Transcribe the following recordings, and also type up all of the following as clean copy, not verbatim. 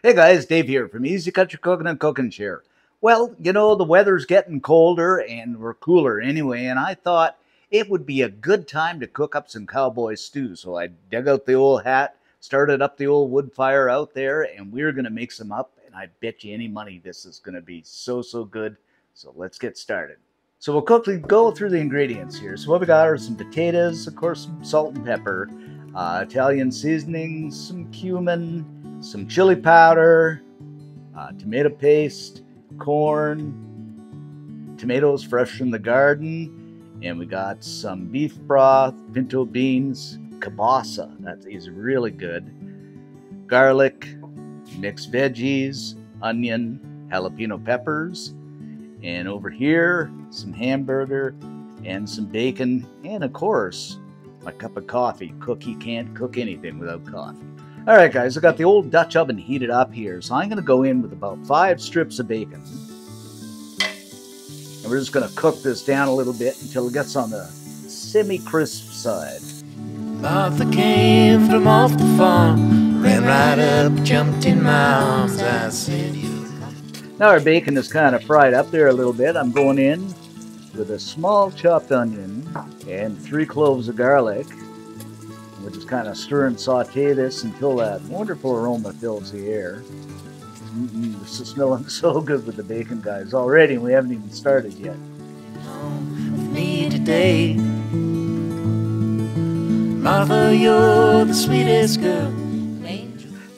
Hey guys, Dave here from Easy Country Cooking and Cook n' Share. Well, you know, the weather's getting colder and we're cooler anyway, and I thought it would be a good time to cook up some cowboy stew. So I dug out the old hat, started up the old wood fire out there, and we're going to make some up, and I bet you any money this is going to be so good. So let's get started. So we'll quickly go through the ingredients here. So what we got are some potatoes, of course, some salt and pepper, Italian seasoning, some cumin, some chili powder, tomato paste, corn, tomatoes fresh from the garden, and we got some beef broth, pinto beans, kielbasa, that is really good, garlic, mixed veggies, onion, jalapeno peppers, and over here, some hamburger and some bacon, and of course, my cup of coffee. Cookie can't cook anything without coffee. All right, guys, I got the old Dutch oven heated up here, so I'm going to go in with about 5 strips of bacon. And we're just going to cook this down a little bit until it gets on the semi-crisp side. Martha came from off the farm, ran right up, jumped in my arms, I said, "You." Now our bacon is kind of fried up there a little bit. I'm going in with a small chopped onion and 3 cloves of garlic. We'll just kind of stir and saute this until that wonderful aroma fills the air. This is smelling so good with the bacon, guys, already. We haven't even started yet. With me today, Martha, you're the sweetest girl.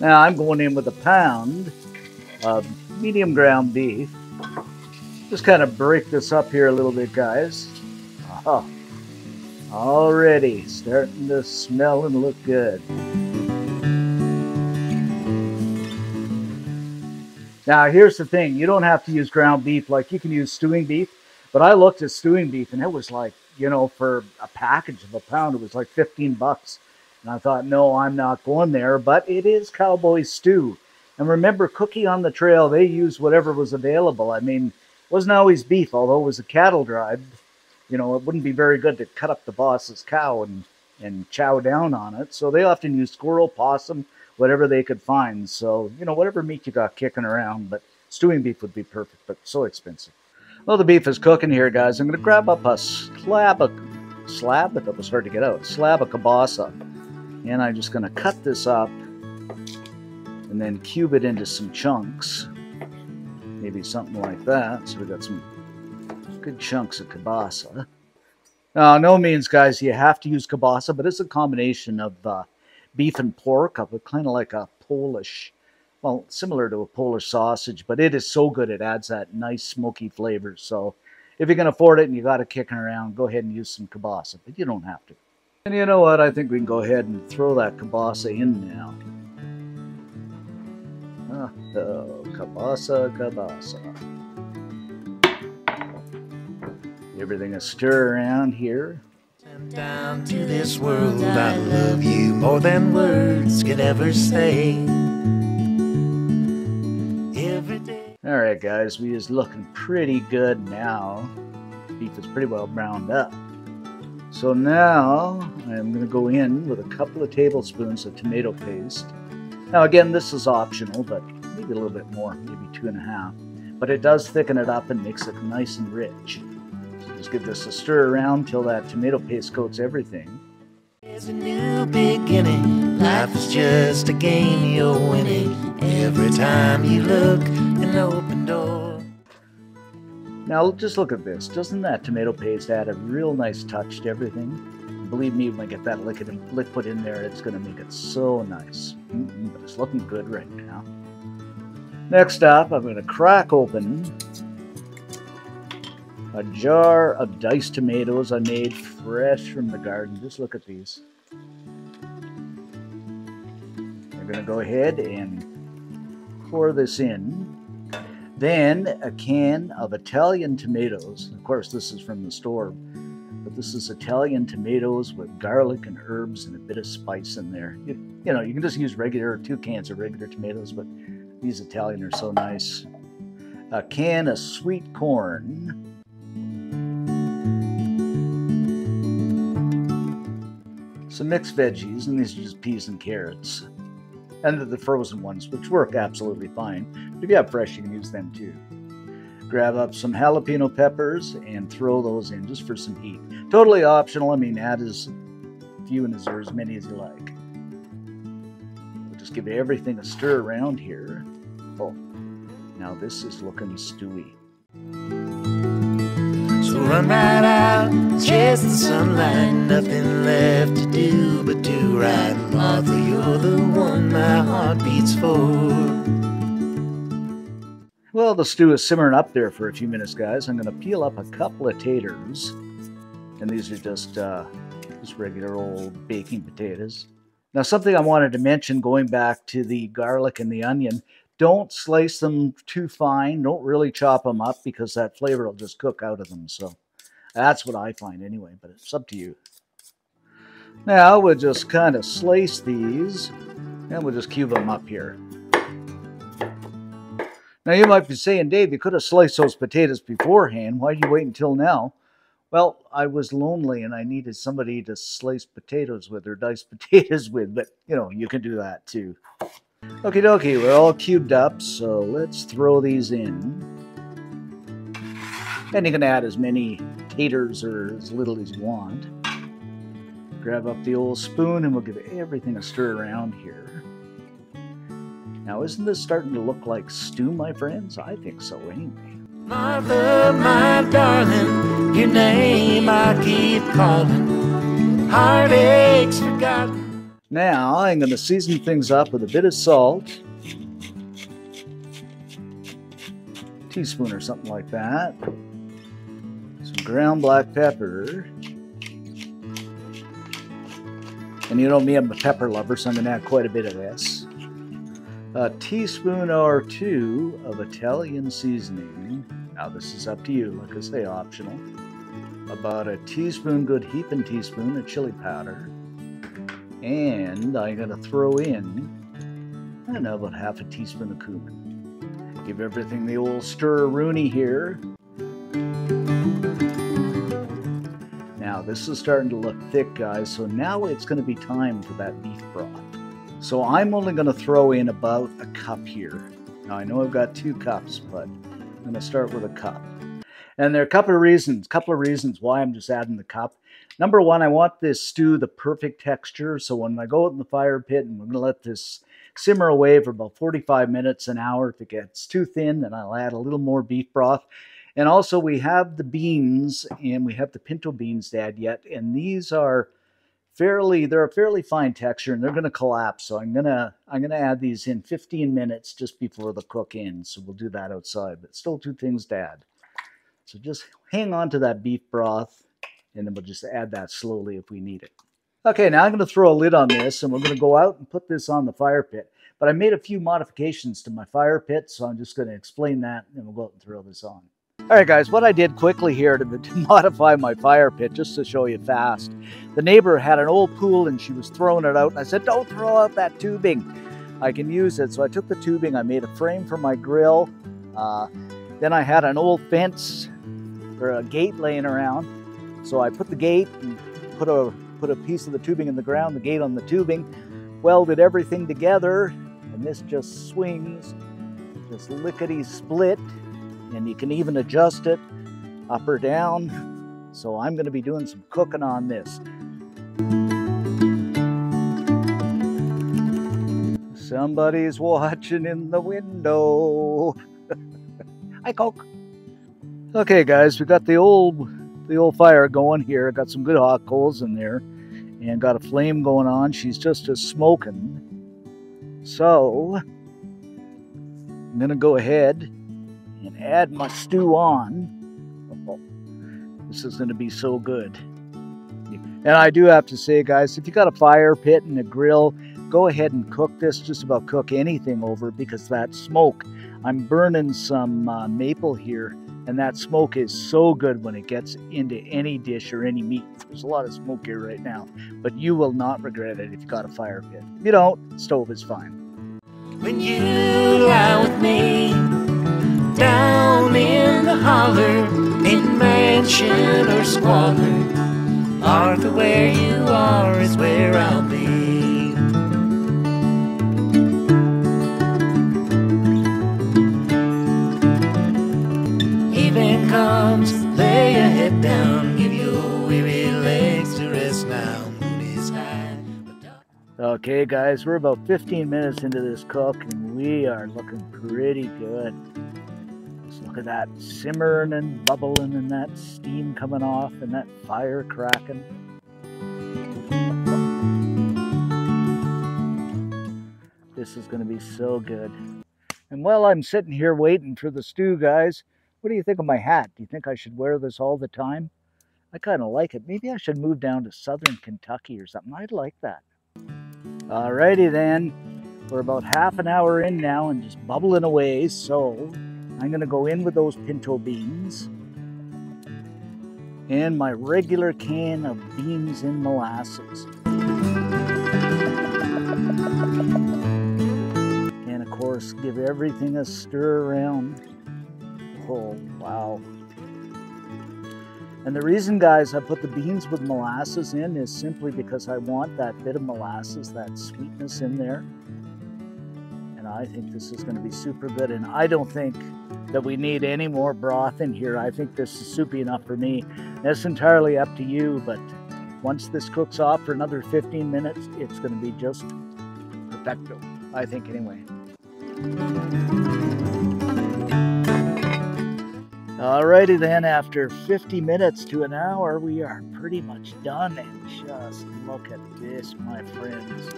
Now I'm going in with a pound of medium ground beef. Just kind of break this up here a little bit, guys. Oh, already starting to smell and look good. Now here's the thing, you don't have to use ground beef, like you can use stewing beef, but I looked at stewing beef and it was like, you know, for a package of a pound, it was like 15 bucks. And I thought, no, I'm not going there, but it is cowboy stew. And remember, Cookie on the Trail, they used whatever was available. I mean, wasn't always beef, although it was a cattle drive. You know, it wouldn't be very good to cut up the boss's cow and chow down on it. So they often used squirrel, possum, whatever they could find. So, you know, whatever meat you got kicking around, but stewing beef would be perfect, but so expensive. Well, the beef is cooking here, guys. I'm going to grab up a slab, if it was hard to get out, slab of kielbasa. And I'm just going to cut this up and then cube it into some chunks. Maybe something like that. So we got some good chunks of kielbasa. Now, no means, guys, you have to use kielbasa, but it's a combination of beef and pork, kind of like a Polish, well, similar to a Polish sausage, but it is so good. It adds that nice smoky flavor. So if you can afford it and you got it kicking around, go ahead and use some kielbasa, but you don't have to. And you know what? I think we can go ahead and throw that kielbasa in now. Oh, kielbasa. Everything a stir around here. Down to this world, I love you more than words could ever say. Every day. All right, guys, we is looking pretty good now. Beef is pretty well browned up. So now I'm going to go in with a couple of tablespoons of tomato paste. Now again, this is optional, but maybe a little bit more, maybe 2.5. But it does thicken it up and makes it nice and rich. Just give this a stir around till that tomato paste coats everything. There's a new beginning. Life is just a game you're winning. Every time you look, an open door. Now just look at this. Doesn't that tomato paste add a real nice touch to everything? Believe me, when I get that liquid in there, it's going to make it so nice. But it's looking good right now. Next up, I'm going to crack open a jar of diced tomatoes I made fresh from the garden. Just look at these. I'm going to go ahead and pour this in. Then a can of Italian tomatoes. Of course, this is from the store, but this is Italian tomatoes with garlic and herbs and a bit of spice in there. You know, you can just use regular, 2 cans of regular tomatoes, but these Italian are so nice. A can of sweet corn. Some mixed veggies, and these are just peas and carrots. and the frozen ones, which work absolutely fine. But if you have fresh, you can use them too. Grab up some jalapeno peppers and throw those in just for some heat. Totally optional. I mean, add as few and as many as you like. We'll just give everything a stir around here. Oh, now this is looking stewy. So run right out, chase the sunlight, nothing left to do but do right. Martha, you're the one my heart beats for. Well, the stew is simmering up there for a few minutes, guys. I'm going to peel up a couple of taters. And these are just regular old baking potatoes. Now, something I wanted to mention, going back to the garlic and the onion, don't slice them too fine. Don't really chop them up, because that flavor will just cook out of them. So that's what I find anyway, but it's up to you. Now, we'll just kind of slice these, and we'll just cube them up here. Now, you might be saying, Dave, you could have sliced those potatoes beforehand. Why did you wait until now? Well, I was lonely and I needed somebody to slice potatoes with or dice potatoes with, but, you know, you can do that too. Okie dokie, we're all cubed up, so let's throw these in. And you can add as many taters or as little as you want. Grab up the old spoon and we'll give everything a stir around here. Now, isn't this starting to look like stew, my friends? I think so, anyway. Martha, my darling, your name I keep calling. Heartaches forgotten. Now, I'm going to season things up with a bit of salt. A teaspoon or something like that. Some ground black pepper. And you know me, I'm a pepper lover, so I'm going to add quite a bit of this. A teaspoon or two of Italian seasoning. Now this is up to you, like I say, optional. About a teaspoon, good heaping teaspoon of chili powder. And I'm gonna throw in, I don't know, about half a teaspoon of cumin. Give everything the old stir-a-rooney here. Now this is starting to look thick, guys, so now it's gonna be time for that beef broth. So I'm only going to throw in about a cup here. Now I know I've got 2 cups, but I'm going to start with a cup. And there are a couple of reasons why I'm just adding the cup. Number one, I want this stew the perfect texture. So when I go out in the fire pit, and we're going to let this simmer away for about 45 minutes, an hour. If it gets too thin, then I'll add a little more beef broth. And also we have the beans, and we have the pinto beans to add yet. And these are a fairly fine texture, and they're going to collapse. So I'm gonna add these in 15 minutes just before the cook ends. So we'll do that outside, but still 2 things to add. So just hang on to that beef broth, and then we'll just add that slowly if we need it. Okay, now I'm going to throw a lid on this, and we're going to go out and put this on the fire pit. But I made a few modifications to my fire pit, so I'm just going to explain that, and we'll go out and throw this on. All right, guys, what I did quickly here to modify my fire pit, just to show you fast. The neighbor had an old pool and she was throwing it out. And I said, don't throw out that tubing. I can use it. So I took the tubing. I made a frame for my grill. Then I had an old fence or a gate laying around. So I put the gate and put a piece of the tubing in the ground, the gate on the tubing, welded everything together. And this just swings, just lickety split. And you can even adjust it up or down. So I'm going to be doing some cooking on this. Somebody's watching in the window. Hi, Coke. Okay, guys, we got the old fire going here. I got some good hot coals in there, and got a flame going on. She's just smoking. So I'm going to go ahead and add my stew on. Oh, this is going to be so good. And I do have to say, guys, if you got a fire pit and a grill, go ahead and cook this. Just about cook anything over, because that smoke, I'm burning some maple here, and that smoke is so good when it gets into any dish or any meat. There's a lot of smoke here right now, but you will not regret it if you got a fire pit. If you don't, stove is fine. When you lie with me down in the holler, in mansion or squalor, Martha, where you are is where I'll be. head down, give your weary legs to rest now. Moon is high. Okay, guys, we're about 15 minutes into this cook, and we are looking pretty good. Just look at that simmering and bubbling, and that steam coming off, and that fire cracking. This is going to be so good. And while I'm sitting here waiting for the stew, guys, what do you think of my hat? Do you think I should wear this all the time? I kind of like it. Maybe I should move down to southern Kentucky or something. I'd like that. Alrighty then. We're about half an hour in now and just bubbling away. So I'm going to go in with those pinto beans and my regular can of beans and molasses. Give everything a stir around. Oh, wow. And the reason, guys, I put the beans with molasses in is simply because I want that bit of molasses, that sweetness in there. And I think this is going to be super good. And I don't think that we need any more broth in here. I think this is soupy enough for me. That's entirely up to you, but once this cooks off for another 15 minutes, it's going to be just perfecto, I think, anyway. Alrighty then, after 50 minutes to an hour, we are pretty much done, and just look at this, my friends.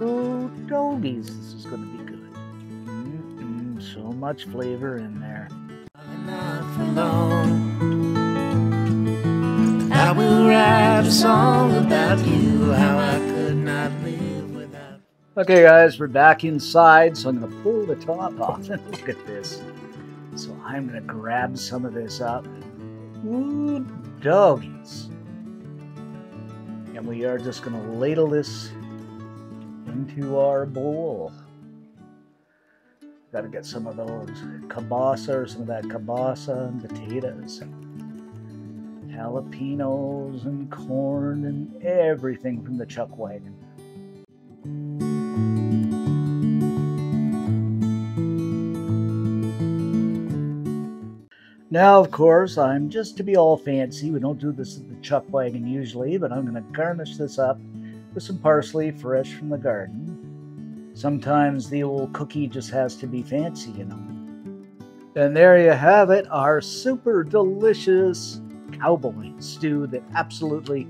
Oh, doggies, this is going to be good. So much flavor in there. Enough alone. I will write a song about you, how I could not live. Okay, guys, we're back inside, so I'm going to pull the top off and look at this. So I'm going to grab some of this up. Ooh, doggies. And we are just going to ladle this into our bowl. Got to get some of those kielbasa, or some of that kielbasa and potatoes. Jalapenos and corn and everything from the chuck wagon. Now, of course, I'm just to be all fancy. We don't do this at the chuck wagon usually, but I'm going to garnish this up with some parsley fresh from the garden. Sometimes the old cookie just has to be fancy, you know. And there you have it, our super delicious cowboy stew that absolutely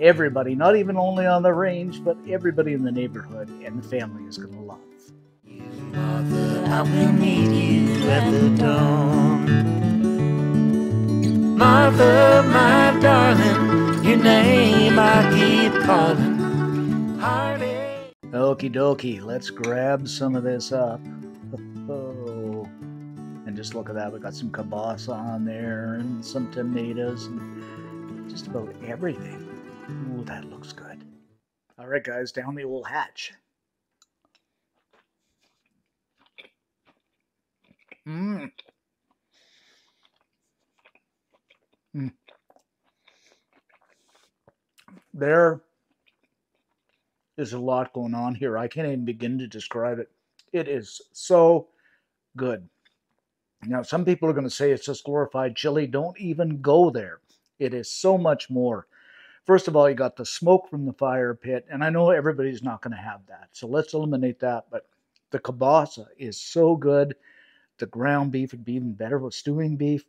everybody, not even only on the range, but everybody in the neighborhood and the family is going to love. You, Martha, I will meet you at the dawn. Martha, my darling, your name I keep calling. Okie dokie, let's grab some of this up. Oh, and just look at that, we got some kielbasa on there and some tomatoes and just about everything. Ooh, that looks good. All right, guys, down the old hatch. Mmm. There is a lot going on here. I can't even begin to describe it. It is so good. Now, some people are going to say it's just glorified chili. Don't even go there. It is so much more. First of all, you got the smoke from the fire pit, and I know everybody's not going to have that, so let's eliminate that. But the kielbasa is so good. The ground beef would be even better with stewing beef.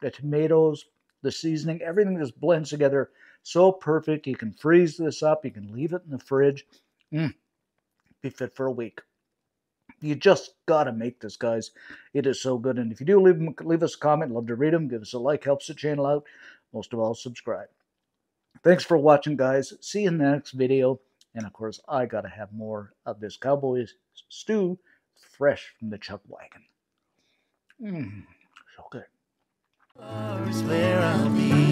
The tomatoes, the seasoning, everything just blends together so perfect. You can freeze this up. You can leave it in the fridge. Be fit for a week. You just got to make this, guys. It is so good. And if you do, leave us a comment. Love to read them. Give us a like. Helps the channel out. Most of all, subscribe. Thanks for watching, guys. See you in the next video. And, of course, I got to have more of this cowboy stew fresh from the chuck wagon. So good. Where I'll be.